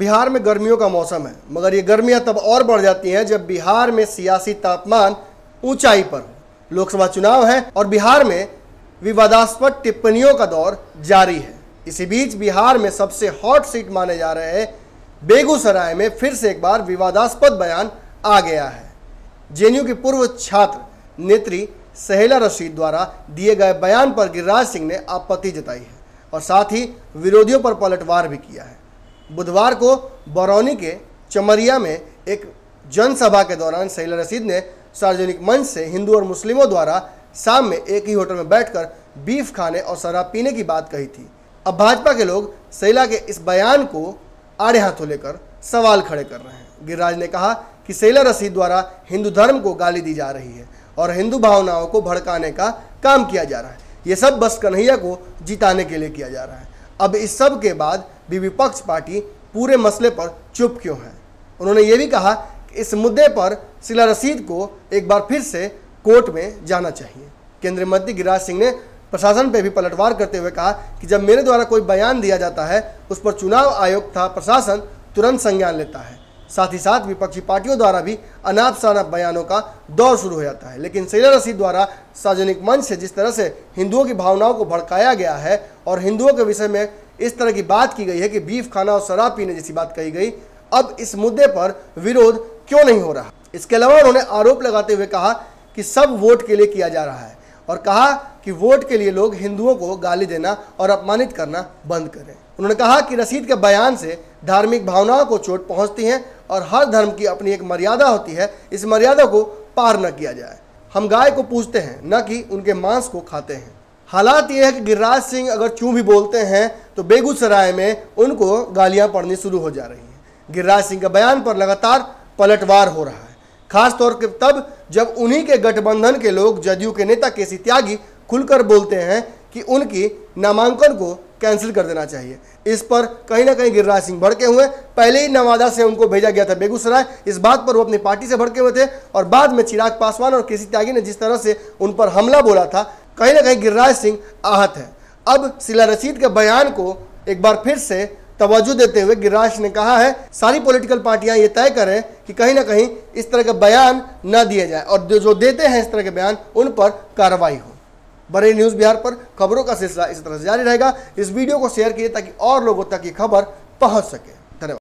बिहार में गर्मियों का मौसम है, मगर ये गर्मियां तब और बढ़ जाती हैं जब बिहार में सियासी तापमान ऊंचाई पर हो। लोकसभा चुनाव है और बिहार में विवादास्पद टिप्पणियों का दौर जारी है। इसी बीच बिहार में सबसे हॉट सीट माने जा रहे हैं बेगूसराय में फिर से एक बार विवादास्पद बयान आ गया है। जेएनयू की पूर्व छात्र नेत्री शेहला रशीद द्वारा दिए गए बयान पर गिरिराज सिंह ने आपत्ति जताई है और साथ ही विरोधियों पर पलटवार भी किया है। बुधवार को बरौनी के चमरिया में एक जनसभा के दौरान शेहला रशीद ने सार्वजनिक मंच से हिंदू और मुस्लिमों द्वारा शाम में एक ही होटल में बैठकर बीफ खाने और शराब पीने की बात कही थी। अब भाजपा के लोग शेहला के इस बयान को आड़े हाथों लेकर सवाल खड़े कर रहे हैं। गिरिराज ने कहा कि शेहला रशीद द्वारा हिंदू धर्म को गाली दी जा रही है और हिंदू भावनाओं को भड़काने का काम किया जा रहा है। ये सब बस कन्हैया को जिताने के लिए किया जा रहा है। अब इस सब के बाद भी विपक्ष पार्टी पूरे मसले पर चुप क्यों है? उन्होंने ये भी कहा कि इस मुद्दे पर शेहला रशीद को एक बार फिर से कोर्ट में जाना चाहिए। केंद्रीय मंत्री गिरिराज सिंह ने प्रशासन पर भी पलटवार करते हुए कहा कि जब मेरे द्वारा कोई बयान दिया जाता है उस पर चुनाव आयोग तथा प्रशासन तुरंत संज्ञान लेता है। साथ ही साथ विपक्षी पार्टियों द्वारा भी अनाप शनाप बयानों का दौर शुरू हो जाता है। लेकिन शेहला रशीद द्वारा सार्वजनिक मंच से जिस तरह से हिंदुओं की भावनाओं को भड़काया गया है और हिंदुओं के विषय में इस तरह की बात की गई है कि बीफ खाना और शराब पीने जैसी बात कही गई, अब इस मुद्दे पर विरोध क्यों नहीं हो रहा? इसके अलावा उन्होंने आरोप लगाते हुए कहा कि सब वोट के लिए किया जा रहा है और कहा कि वोट के लिए लोग हिंदुओं को गाली देना और अपमानित करना बंद करें। उन्होंने कहा कि रशीद के बयान से धार्मिक भावनाओं को चोट पहुंचती है और हर धर्म की अपनी एक मर्यादा होती है, इस मर्यादा को पार न किया जाए। हम गाय को पूजते हैं न कि उनके मांस को खाते हैं। हालात ये है कि गिरिराज सिंह अगर चूँ भी बोलते हैं तो बेगूसराय में उनको गालियाँ पड़नी शुरू हो जा रही हैं। गिरिराज सिंह के बयान पर लगातार पलटवार हो रहा है, खासतौर के तब जब उन्हीं के गठबंधन के लोग जदयू के नेता के सी त्यागी खुलकर बोलते हैं कि उनकी नामांकन को कैंसिल कर देना चाहिए। इस पर कहीं ना कहीं गिरिराज सिंह भड़के हुए। पहले ही नवादा से उनको भेजा गया था बेगूसराय, इस बात पर वो अपनी पार्टी से भड़के हुए थे और बाद में चिराग पासवान और के सी त्यागी ने जिस तरह से उन पर हमला बोला था, कहीं ना कहीं गिरिराज सिंह आहत है। अब शेहला रशीद के बयान को एक बार फिर से तवज्जो देते हुए गिरिराज ने कहा है सारी पॉलिटिकल पार्टियां ये तय करें कि कहीं ना कहीं इस तरह के बयान न दिए जाए और जो देते हैं इस तरह के बयान उन पर कार्रवाई हो। बड़े न्यूज़ बिहार पर खबरों का सिलसिला इस तरह से जारी रहेगा। इस वीडियो को शेयर कीजिए ताकि और लोगों तक ये खबर पहुंच सके।